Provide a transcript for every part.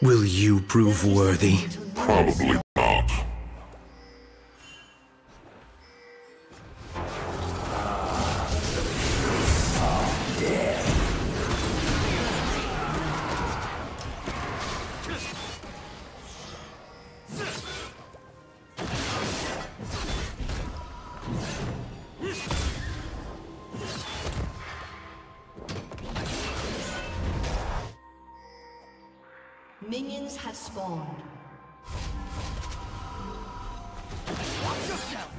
Will you prove worthy? Probably not. Minions have spawned. Watch yourself!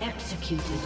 Executed.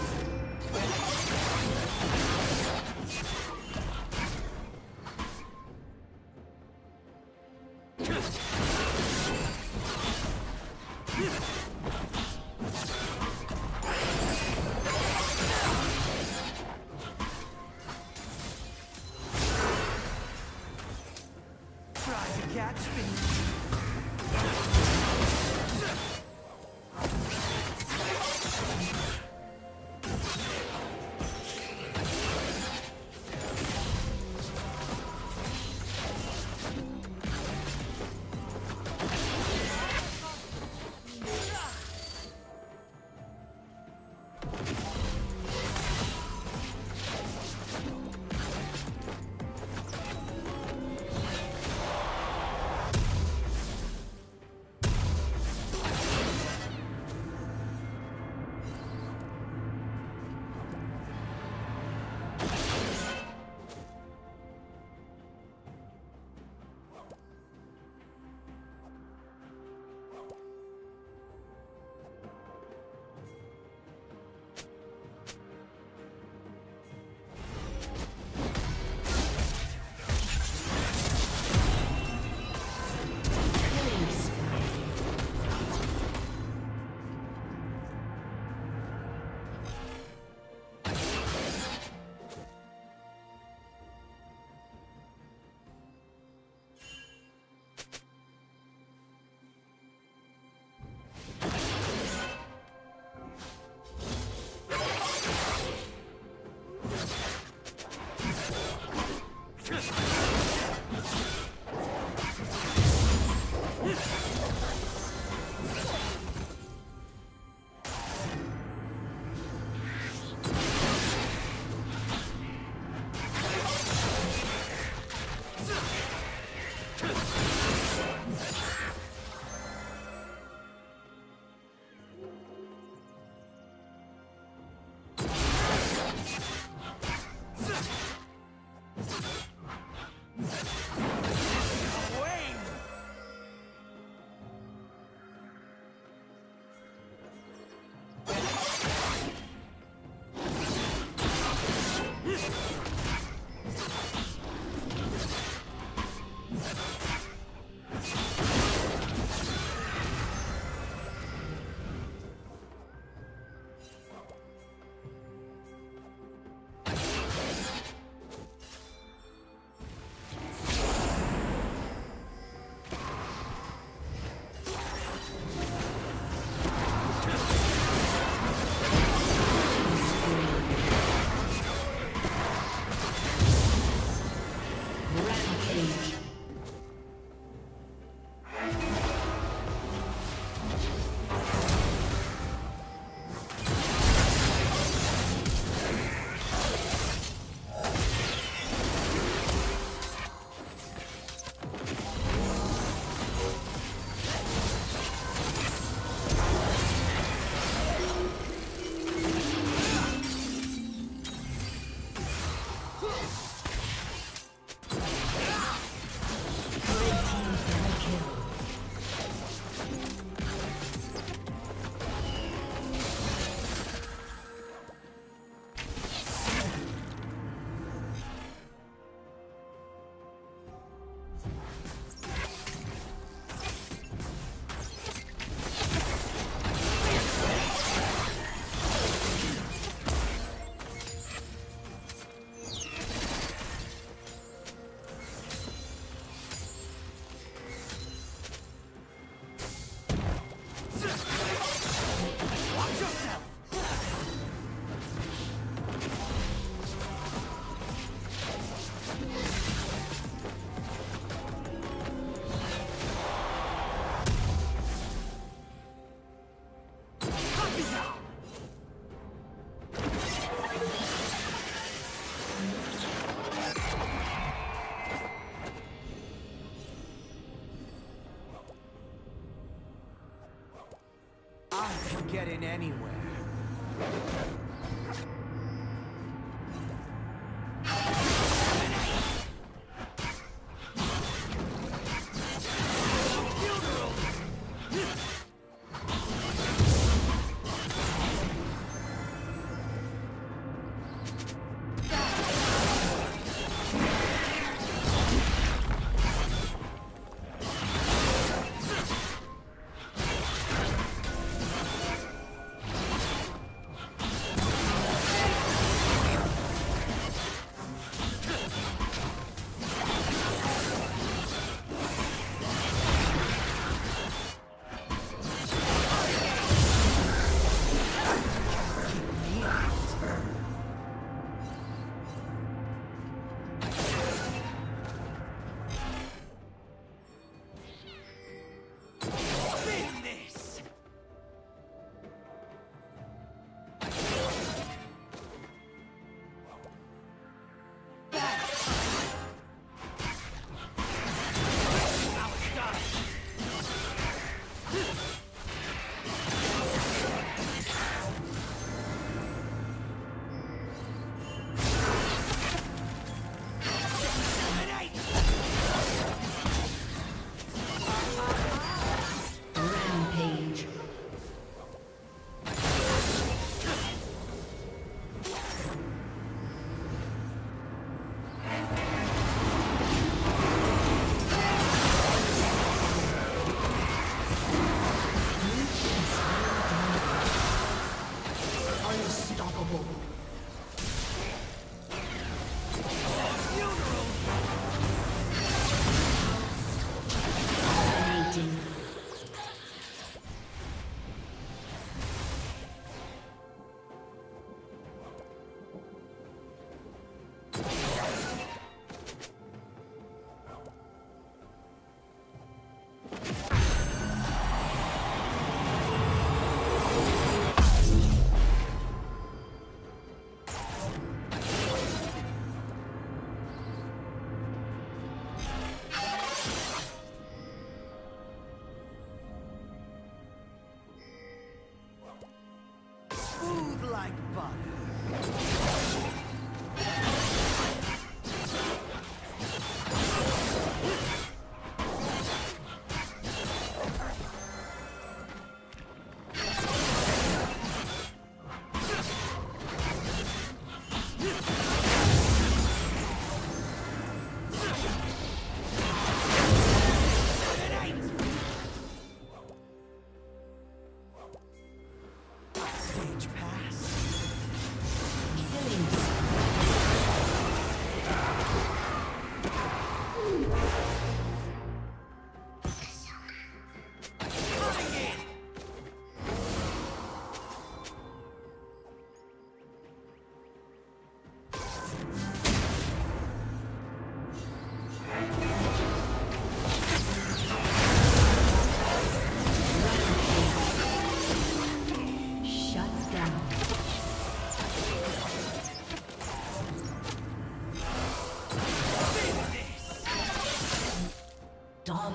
Get in anywhere.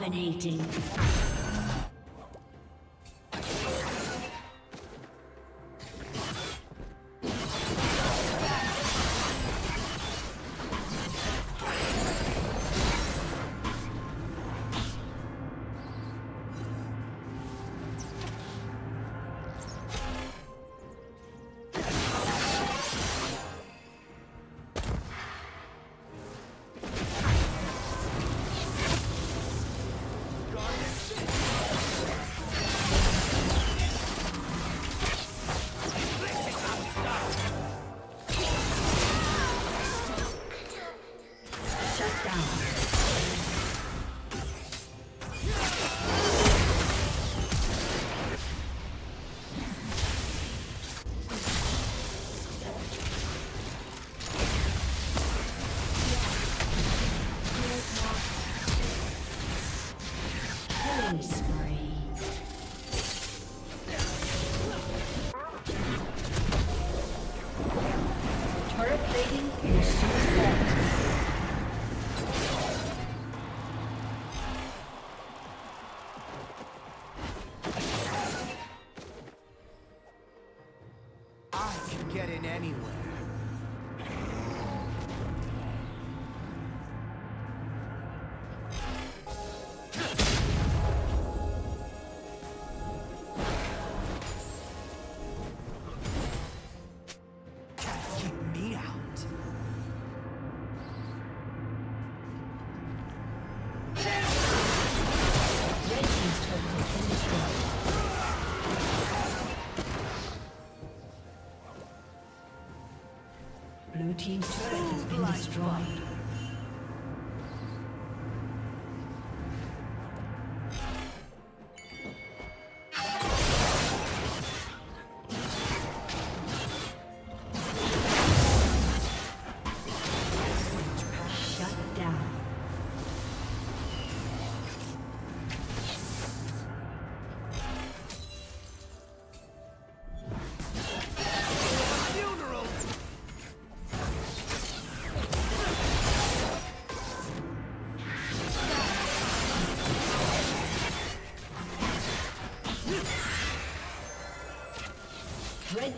Dominating. Blue team's turret has been destroyed. Red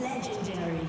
Legendary.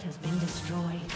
turret has been destroyed.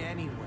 Anywhere.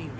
Destroyed.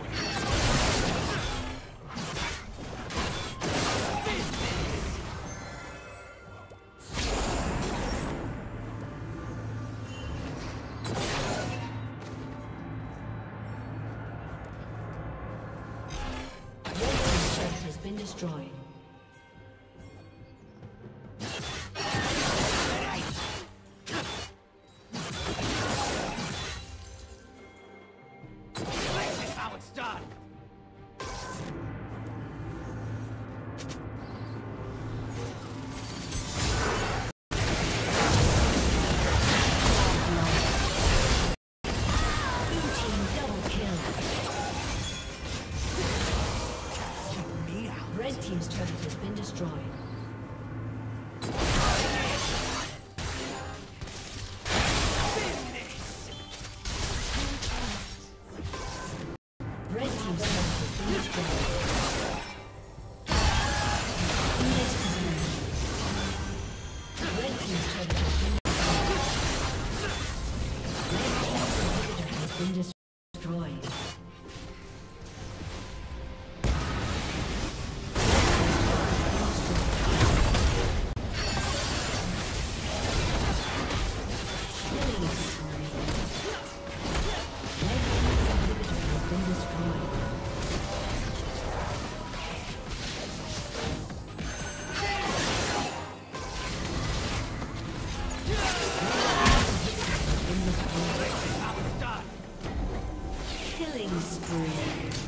Killing spree.